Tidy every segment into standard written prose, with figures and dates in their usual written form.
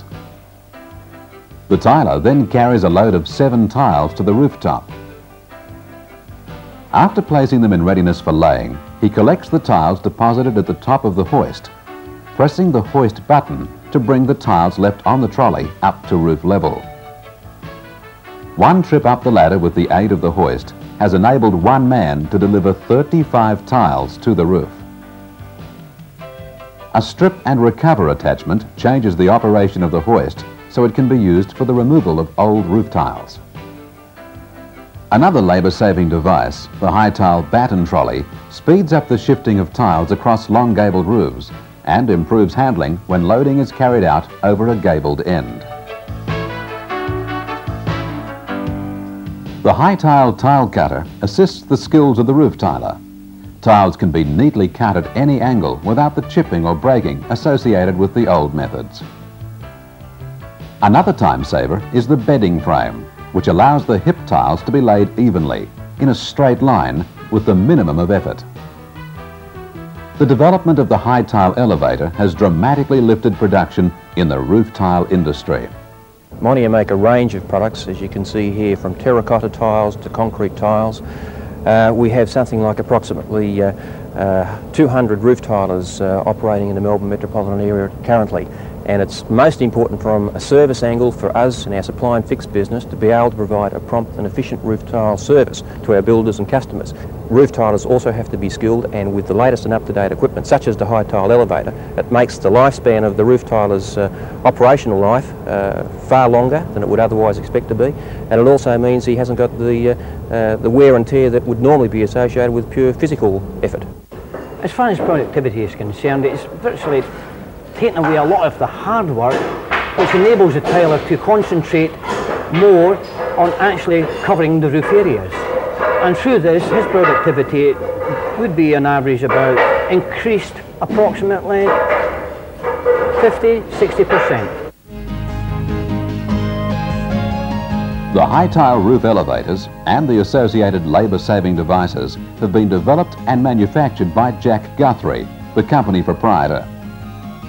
tiles. The tiler then carries a load of 7 tiles to the rooftop. After placing them in readiness for laying, he collects the tiles deposited at the top of the hoist, pressing the hoist button to bring the tiles left on the trolley up to roof level. One trip up the ladder with the aid of the hoist has enabled one man to deliver 35 tiles to the roof. A strip and recover attachment changes the operation of the hoist so it can be used for the removal of old roof tiles. Another labour-saving device, the Hytile batten trolley, speeds up the shifting of tiles across long gabled roofs and improves handling when loading is carried out over a gabled end. The Hytile tile cutter assists the skills of the roof tiler. Tiles can be neatly cut at any angle without the chipping or breaking associated with the old methods. Another time saver is the bedding frame, which allows the hip tiles to be laid evenly, in a straight line, with the minimum of effort. The development of the Hytile elevator has dramatically lifted production in the roof tile industry. Monier make a range of products, as you can see here, from terracotta tiles to concrete tiles. We have something like approximately 200 roof tilers operating in the Melbourne metropolitan area currently, and it's most important from a service angle for us in our supply and fix business to be able to provide a prompt and efficient roof tile service to our builders and customers. Roof tilers also have to be skilled, and with the latest and up-to-date equipment such as the Hytile elevator, it makes the lifespan of the roof tiler's operational life far longer than it would otherwise expect to be, and it also means he hasn't got the wear and tear that would normally be associated with pure physical effort. As far as productivity is concerned, it's virtually taking away a lot of the hard work, which enables the tiler to concentrate more on actually covering the roof areas. And through this, his productivity would be on average about increased approximately 50–60%. The Hytile roof elevators and the associated labour-saving devices have been developed and manufactured by Jack Guthrie, the company proprietor.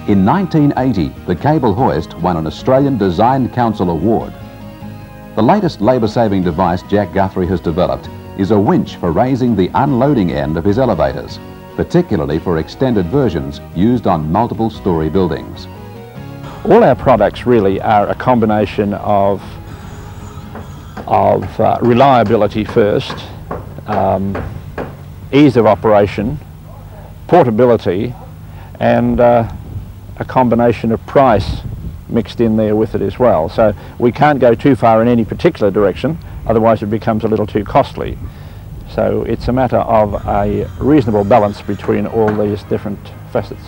In 1980, the Cable Hoist won an Australian Design Council award. The latest labour-saving device Jack Guthrie has developed is a winch for raising the unloading end of his elevators, particularly for extended versions used on multiple storey buildings. All our products really are a combination of reliability first, ease of operation, portability, and a combination of price mixed in there with it as well. So we can't go too far in any particular direction, otherwise it becomes a little too costly. So it's a matter of a reasonable balance between all these different facets.